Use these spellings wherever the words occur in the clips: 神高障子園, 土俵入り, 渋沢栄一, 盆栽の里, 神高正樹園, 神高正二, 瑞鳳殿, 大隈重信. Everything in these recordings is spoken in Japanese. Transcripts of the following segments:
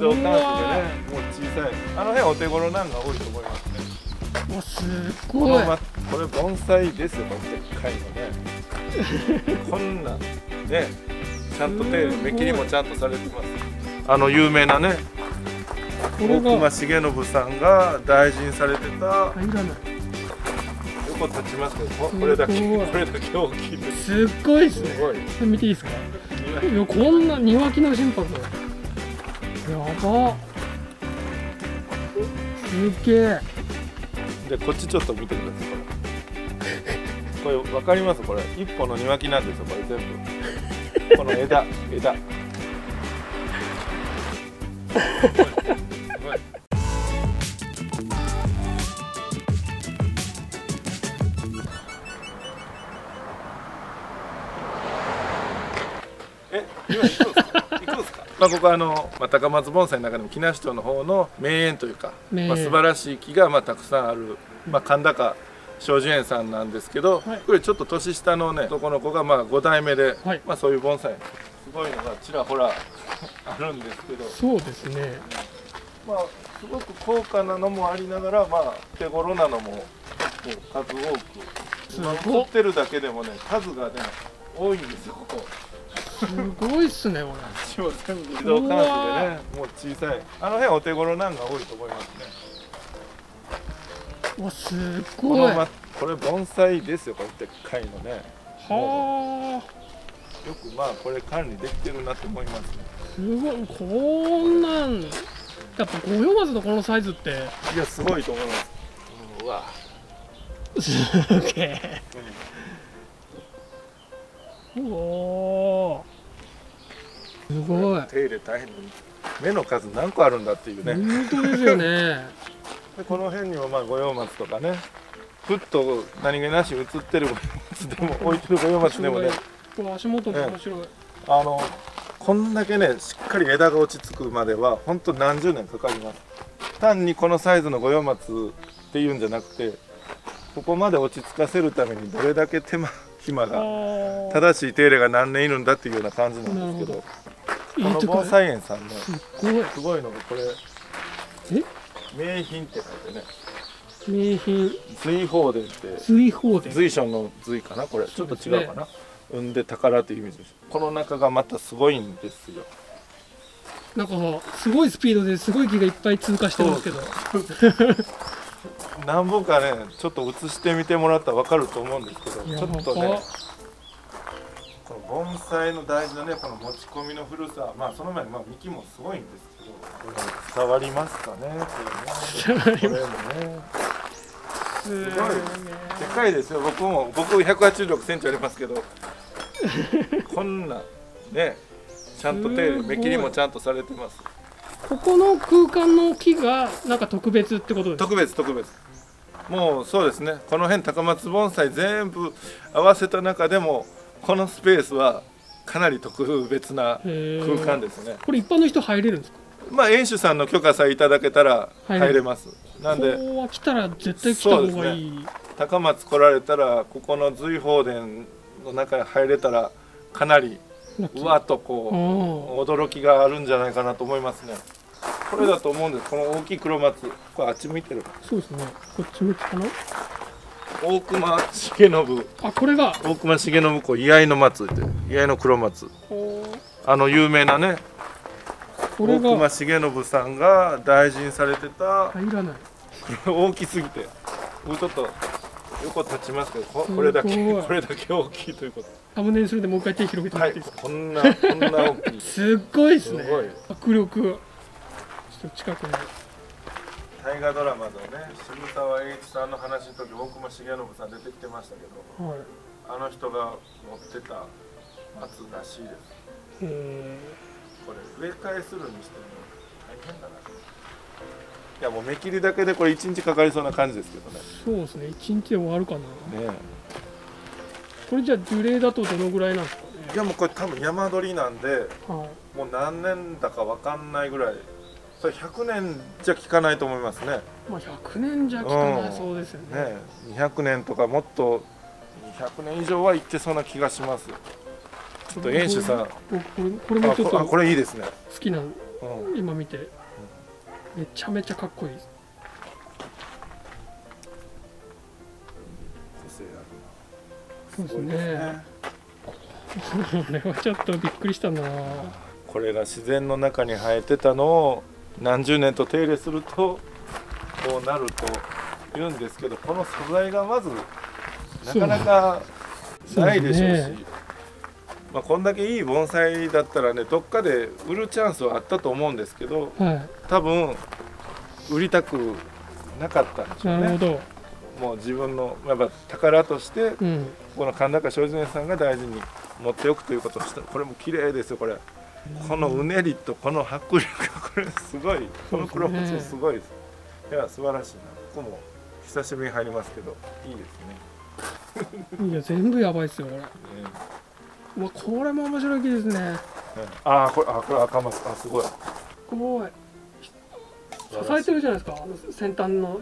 動関数でね、もう小さい。あの辺お手頃なんが多いと思いますね。もうすっごい。これ盆栽ですよ、でっかいのね。こんなね、ちゃんと目切りもちゃんとされてます。あの有名なね、大隈重信さんが大事にされてた。横立ちますけど、これだけ大きいです。すっごいですね。すごい。見ていいですか？いや、こんな庭木の心拍。やば。すげえ。で、こっちちょっと見てください。これわかります？これ一本の庭木なんですよ。これ全部。この枝。まあここは高松盆栽の中でも木梨町の方の名園というか、まあ素晴らしい木がまあたくさんある、まあ神高障子園さんなんですけど、これちょっと年下のね男の子がまあ5代目で、まあそういう盆栽すごいのがちらほらあるんですけど、そうですね、まあすごく高価なのもありながら、まあ手頃なのも数多く残ってるだけでもね、数がね多いんですよ、ここ。すごいっすね、これ。全部自動関数でね、もう小さい。あの辺お手頃なんが多いと思いますね。わ、すごい。これ盆栽ですよ、これでっかいのね。はあ。よくまあこれ管理できてるなって思いますね。すごい、こんなん。やっぱ五葉松のこのサイズって。いや、すごいと思います。うわ。すげえ。おお。すごい。手入れ大変。目の数何個あるんだっていうね。本当ですよね。でこの辺にもまあ五葉松とかね、ふっと何気なし映ってる五葉松でも置いてる五葉松でもね。この足元も面白い。こんだけねしっかり枝が落ち着くまでは本当何十年かかります。単にこのサイズの五葉松っていうんじゃなくて、ここまで落ち着かせるためにどれだけ手間暇が正しい手入れが何年いるんだっていうような感じなんですけど、この盆栽園さんのすごいのがこれ名品って書いてね、名品瑞鳳殿って、随所の随かな、これちょっと違うかな、産んで宝という意味です。この中がまたすごいんですよ。なんかすごいスピードですごい木がいっぱい通過してますけど、何本かねちょっと写してみてもらったら分かると思うんですけど、ちょっとねこの盆栽の大事なねこの持ち込みの古さ、まあその前にまあ幹もすごいんですけど、これ伝わりますかねっていうね、これもねすごいでかいですよ。僕186センチありますけどこんなねちゃんと目切りもちゃんとされてます。ここの空間の木がなんか特別ってことですか？特別。もうそうですね。この辺高松盆栽全部合わせた中でもこのスペースはかなり特別な空間ですね。これ一般の人入れるんですか？まあ園主さんの許可さえいただけたら入れます。なんでここは来たら絶対来た方がいい。ね、高松来られたらここの瑞鳳殿の中に入れたらかなりうわっとこう驚きがあるんじゃないかなと思いますね。これだと思うんです。この大きい黒松、これあっち向いてる。そうですね。こっち向きかな。大隈重信。あ、これが。大隈重信公、居合の松って、居合の黒松。あの有名なね。大隈重信さんが大事にされてた。入らない。大きすぎて。もうちょっと。横立ちますけど、これだけ大きいということ。サムネにするんでもう一回手広げてもらっていいですか？こんな大きい。すっごいですね。迫力。ちょっと近くに。大河ドラマのね、渋沢栄一さんの話の時、大隈重信さん出てきてましたけど、はい、あの人が持ってた松らしいです。これ植え替えするにしても大変だな。いやもう目切りだけでこれ1日かかりそうな感じですけどね。そうですね、1日で終わるかな。ねこれじゃあ樹齢だとどのぐらいなんですか？いやもうこれ多分山鳥なんで、はい、もう何年だか分かんないぐらい。それ100年じゃ効かないと思いますね。まあ100年じゃ効かないそうですよね。ね200年とかもっと200年以上はいってそうな気がします。ちょっと園主さん、これもちょっと、あこれいいですね。好きな今見てめちゃめちゃかっこいい。個性あるな。そうですね。これはちょっとびっくりしたな。これが自然の中に生えてたのを何十年と手入れするとこうなると言うんですけど、この素材がまずなかなかないでしょうし、まあこんだけいい盆栽だったらね、どっかで売るチャンスはあったと思うんですけど、多分売りたくなかったんでしょうね。なるほど。もう自分のやっぱ宝としてこの神高正二さんが大事に持っておくということをした。これも綺麗ですよ。これこのうねりとこの迫力、これすごい。この黒細すごいです。いや素晴らしいな。ここも久しぶりに入りますけどいいですね。いや全部やばいですよこれ。うわこれも面白い木ですね。あこれ、あこれ赤松、あすごい。すごい。支えてるじゃないですか。先端の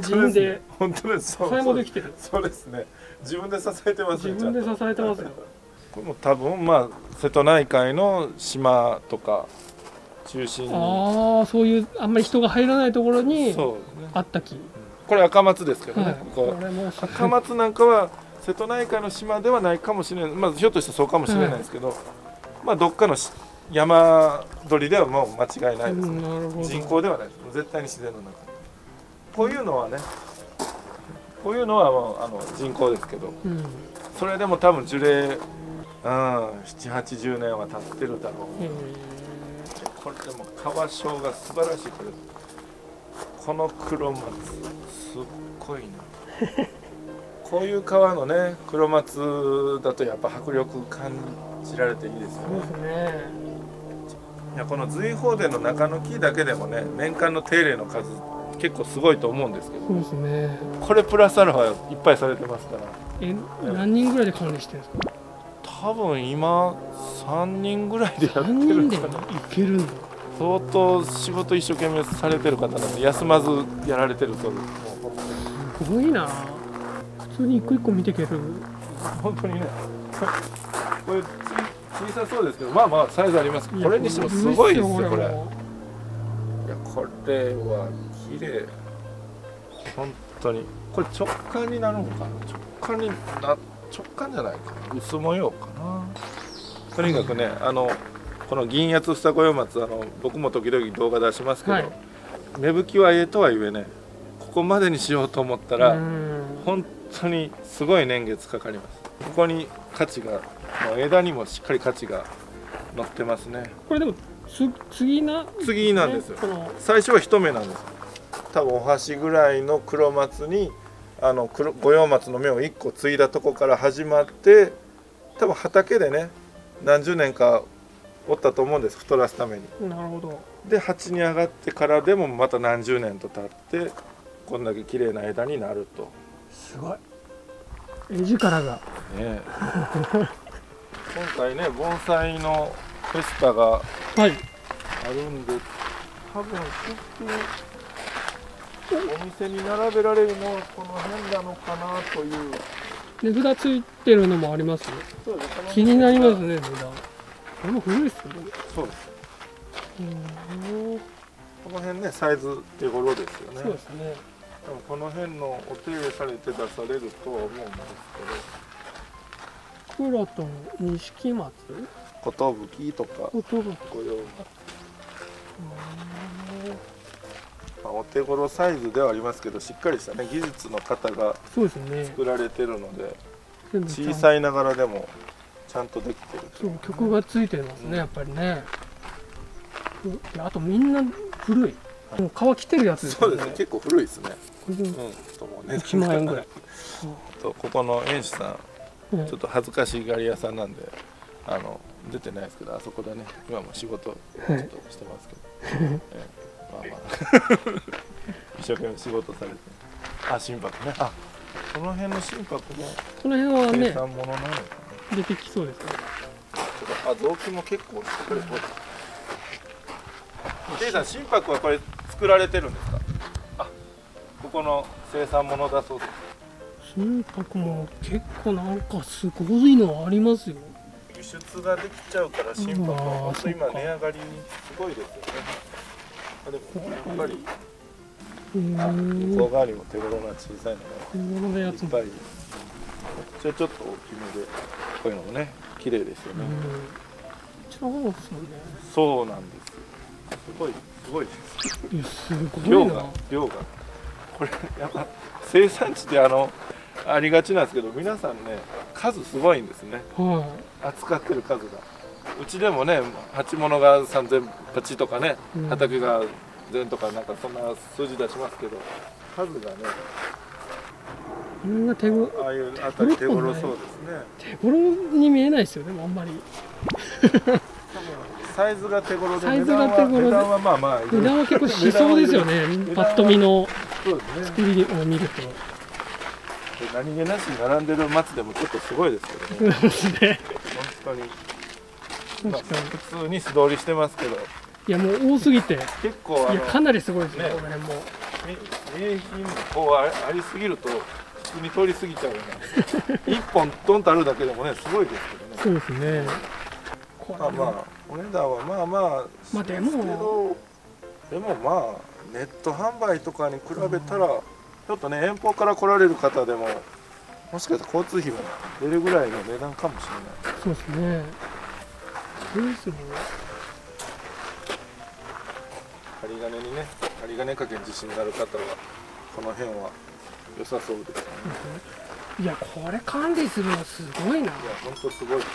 陣で。本当です。支えもできてる。そうですね。自分で支えてます。自分で支えてますよ。これも多分まあ瀬戸内海の島とか中心に、ああそういうあんまり人が入らないところにあった木、ね、これ赤松ですけどね、はい、ここ赤松なんかは瀬戸内海の島ではないかもしれない、まあ、ひょっとしたらそうかもしれないですけど、はい、まあどっかの山鳥ではもう間違いないです、ね、人工ではないです。絶対に自然の中。こういうのはね、こういうのはもう人工ですけど、うん、それでも多分樹齢780年は経ってるだろう、これでも川椒が素晴らしい。これこの黒松すっごいなこういう川のね黒松だとやっぱ迫力感じられていいですよね。いやこの瑞鳳殿の中の木だけでもね年間の手入れの数結構すごいと思うんですけど、そうですね、これプラスアルファいっぱいされてますから。何人ぐらいで管理してるんですか？多分今3人ぐらいでやってるから、いけるの相当仕事一生懸命されてる方なんで休まずやられてるそうです。すごいな。普通に一個一個見ていける。本当にねこれ小さそうですけどまあまあサイズありますけど、これにしてもすごいですよこれ。いやこれは綺麗本当に。これ直感になるのかな。直感じゃないかな、薄模様かな。とにかくねこの銀八二子葉松僕も時々動画出しますけど、はい、芽吹きは絵とはいえねここまでにしようと思ったら本当にすごい年月かかります。ここに価値が、枝にもしっかり価値が乗ってますね。これでも次なんですよ。最初は一目なんです。多分お箸ぐらいの黒松に五葉松の芽を1個継いだとこから始まって、多分畑でね何十年かおったと思うんです、太らすために。なるほど。で鉢に上がってからでもまた何十年と経ってこんだけ綺麗な枝になると。すごい絵力がね今回ね盆栽のフェスタがあるんで、はい、多分お店に並べられるのはこの辺なのかなという。値札ついてるのもありますね。そうです。気になりますね値札。これも古いですね。そうです。この辺ねサイズ手頃ですよね。そうですね。でもこの辺のお手入れされて出されるとは思うんですけど。黒と錦松。寿とか。寿。ご用。お手頃サイズではありますけど、しっかりしたね技術の方が作られてるので、小さいながらでもちゃんとできてる。そう、曲がついてますねやっぱりね。あとみんな古い、もう皮切ってるやつですね。そうですね、結構古いですね。1万円ぐらい。ここの園主さんちょっと恥ずかしがり屋さんなんで出てないですけど、あそこでね今も仕事ちょっとしてますけど。一生懸命仕事されて、あ、心拍ね、あ、この辺の心拍もこの辺はね生産ものなのかな、出てきそうですね。あ、臓器も結構作れてる。テイさん、心拍はこれ作られてるんですか？あ、ここの生産ものだそうです。心拍も結構なんかすごいのありますよ。輸出ができちゃうから心拍は本当今値上がりすごいですよね。でもやっぱり向こう側にも手頃な小さいのがいっぱい。それちょっと大きめでこういうのもね綺麗ですよね。そうなんですよ。すごいです。量がこれやっぱ生産地ってありがちなんですけど、皆さんね数すごいんですね。扱ってる数が。うちでもね鉢物が3000鉢とかね、畑が全とかなんかそんな数字出しますけど、数がね。これがああいうあたり手頃そうですね。手頃に見えないですよね、あんまり。サイズが手頃で値段はまあまあ値段は結構しそうですよね。パッと見の作りを見ると、何気なしに並んでる松でもちょっとすごいですけどね。本当に普通に素通りしてますけど、いやもう多すぎて結構かなりすごいですね。この辺も名品こうありすぎると普通に通り過ぎちゃうような。一本ドンとあるだけでもねすごいですけどね。そうですね。まあまあお値段はまあまあですけど、でもまあネット販売とかに比べたらちょっとね、遠方から来られる方でももしかしたら交通費も出るぐらいの値段かもしれない。そうですね。そうですね。針金にね、針金かけに自信がある方はこの辺は良さそうですね。いやこれ管理するのすごいな。いや本当すごいです。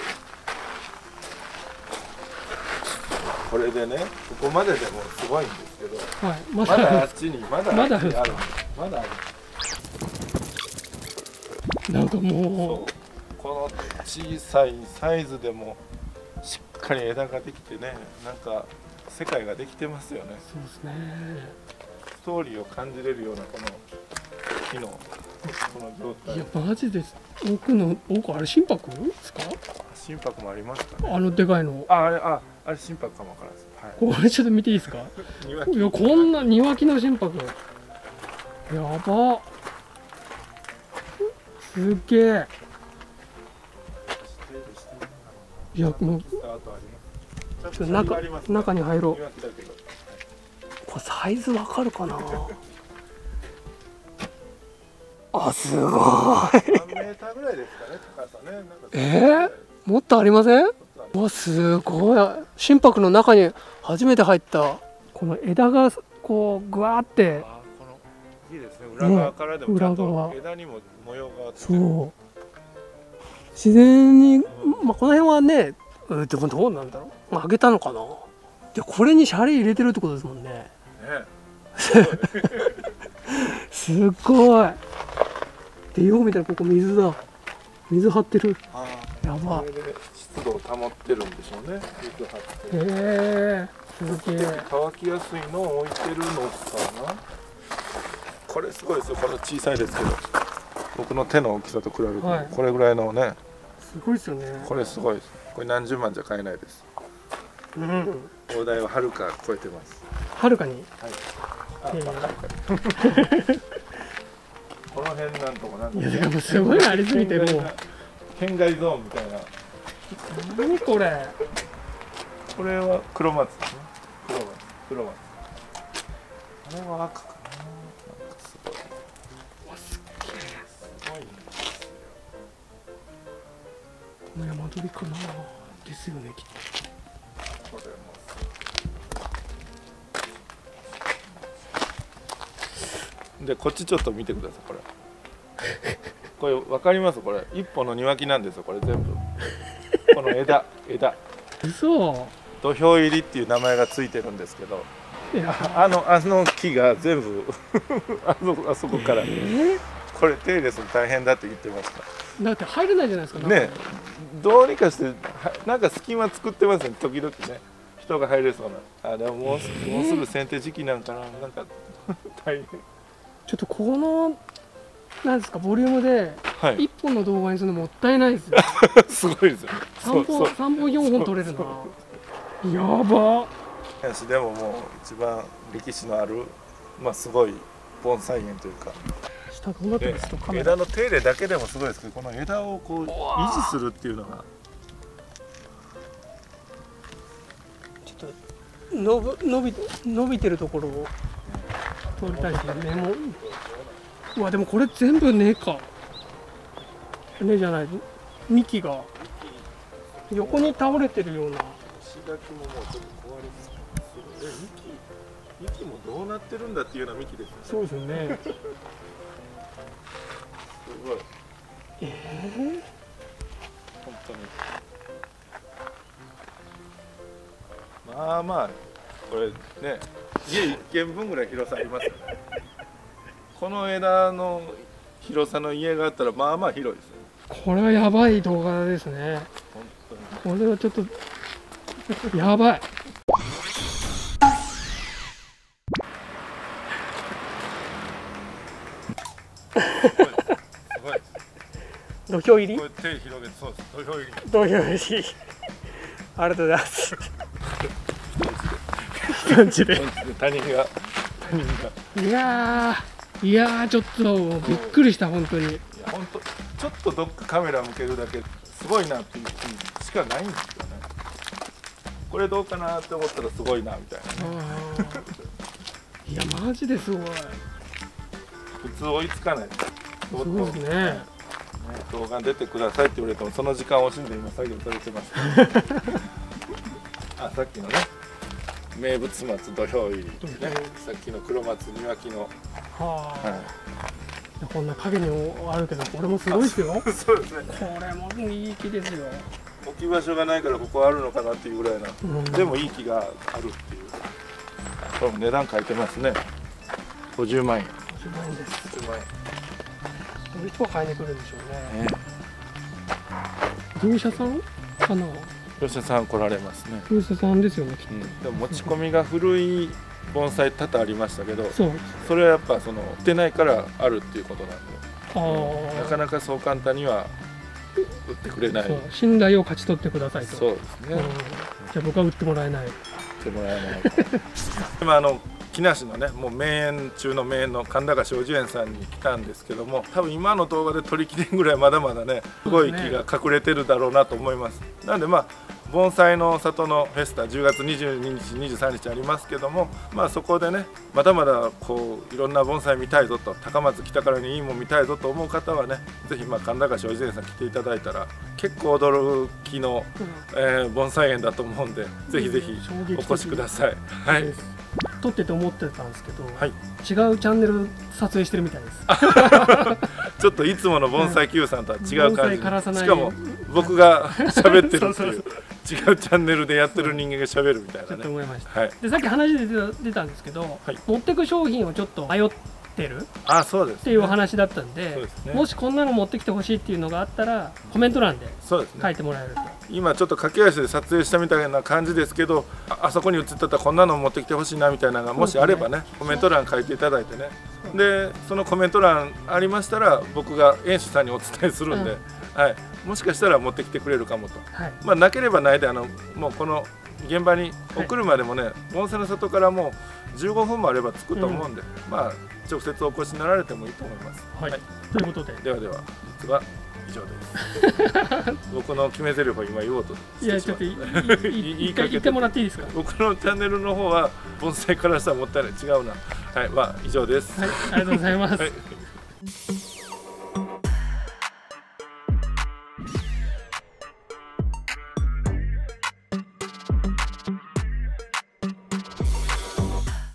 これでね、ここまででもすごいんですけど、はい、まだあっちにまだあるんです。なんかもうこの小さいサイズでもしっかり枝ができてね、なんか世界ができてますよね。そうですね。ストーリーを感じれるようなこの木のこの状態。いやマジです。奥あれ真柏ですか？真柏もありますかね。でかいの。あれ真柏かもわからず、はい、これちょっと見ていいですか？いやこんな庭木の真柏やば、すげえ。いやもうちょっと中に入ろう。これサイズわかるかな？あ、すごい。何メーターぐらいですかね、高さね。もっとありません？わ、すごい。真柏の中に初めて入った。この枝がこうぐわーって、いいですね。裏側からでもちゃんと枝にも模様があって、そう自然に、まあこの辺はね、どうなんだろう、まあ、上げたのかな。でこれにシャリ入れてるってことですもんね。ねすごい。でよう見たらここ水だ。水張ってる。やば。湿度を保ってるんでしょうね。水張って。すげえ。乾きやすいのを置いてるのかな。これすごいですよ。この小さいですけど、僕の手の大きさと比べて、はい、これぐらいのね。すごいですよね。これすごいです。これ何十万じゃ買えないです。うん。大台ははるか超えてます。はるかに。はい。この辺なんともなんとも。いやでもすごいありすぎてもう。県外ゾーンみたいな。何これ。これは黒松ですね。黒松。あれは赤かな。なんかすごい。わ、すっげえ。すごいね。この山鳥かな。ですよねきっと。これも。でこっちちょっと見てください。これ分かります？これ一本の庭木なんですよ。これ全部この枝。そう。土俵入りっていう名前がついてるんですけど、あの木が全部あそこから、これ手入れするの大変だって言ってました。だって入れないじゃないですかね。どうにかしてなんか隙間作ってますね、時々ね。人が入れそうな。でももうすぐ剪定時期なんかな。なんか大変。ちょっとこのなんですかボリュームで1本の動画にするのもったいないですよ。すごいですよ。3本4本撮れるな。やば。でももう一番歴史のある、まあすごい盆栽園というか。下頑張ってますと。枝の手入れだけでもすごいですけど、この枝をこう維持するっていうのが伸びてるところを取りたいですよね。もう、うわでもこれ全部根か、根じゃない幹が横に倒れてるような。幹もどうなってるんだっていうような幹ですね。そうですよね。すごい。本当に。まあまあこれね、家1軒分ぐらい広さありますよね。この枝の広さの家があったらまあまあ広いですね。これはやばい動画ですね。本当に。これはちょっとやばい。土俵入り。手広げてそうです。土俵入り。土俵入り。ありがとうございます。感じで。他人が。いやーちょっとびっくりした本当に。いや本当ちょっとどっかカメラ向けるだけすごいなっていうしかないんですよね。これどうかなって思ったらすごいなみたいな、ね。いやマジですごい。普通追いつかない。すごいですね。動画出てくださいって言われてもその時間を惜しんで今作業されてます。あ、さっきのね名物松土俵入り、ね、さっきの黒松庭木の、はい、こんな影にもあるけどこれもすごいですよ。そうですね。これもいい木ですよ。置き場所がないからここあるのかなっていうぐらいな、うん、でもいい木があるっていう。これも値段書いてますね。50万円。50万円です。50万円。どう買いに来るんでしょうね。業者さんかな。業者さん来られますね。業者さんですよね。でも持ち込みが古い盆栽多々ありましたけど、それはやっぱその売ってないからあるっていうことなんで、なかなかそう簡単には売ってくれない。信頼を勝ち取ってくださいと。そうですね。じゃあ僕は売ってもらえない。売ってもらえない。今木梨のね、もう名園中の名園の神高正樹園さんに来たんですけども、多分今の動画で取りきれんぐらいまだまだねすごい木が隠れてるだろうなと思います。なんでまあ盆栽の里のフェスタ10月22日23日ありますけども、まあそこでねまだまだこういろんな盆栽見たいぞと、高松来たからにいいもん見たいぞと思う方はね、ぜひまあ神高正樹園さん来ていただいたら結構驚きの、盆栽園だと思うんで、ぜひぜひお越しください。はい。撮ってて思ってたんですけど、はい、違うチャンネル撮影してるみたいです。ちょっといつもの盆栽 Q さんとは違う感じ。しかも僕が喋ってるっていう違うチャンネルでやってる人間が喋るみたいなね。ちょっと思いました。はい、でさっき話で出たんですけど、はい、持ってく商品をちょっと迷ってる。あ、そうです、ね。っていうお話だったんで、そうですね、もしこんなの持ってきてほしいっていうのがあったらコメント欄で書いてもらえると。今ちょっと駆け足で撮影したみたいな感じですけど、 あそこに映ってたらこんなの持ってきてほしいなみたいなのがもしあればね、コメント欄書いていただいてね、でそのコメント欄ありましたら僕が園主さんにお伝えするんで、うん、はい、もしかしたら持ってきてくれるかもと、はい、まあなければないでもうこの現場に送るまでもね、盆栽の里からもう15分もあれば着くと思うんで、うん、まあ直接お越しになられてもいいと思います。はい、はい、ということで、ではでは実は以上です。僕の決め台詞を今言おうと。いやちょっと言ってもらっていいですか。僕のチャンネルの方は盆栽からしたらもったいない、違うな。はい、まあ以上です。はい、ありがとうございます。はい。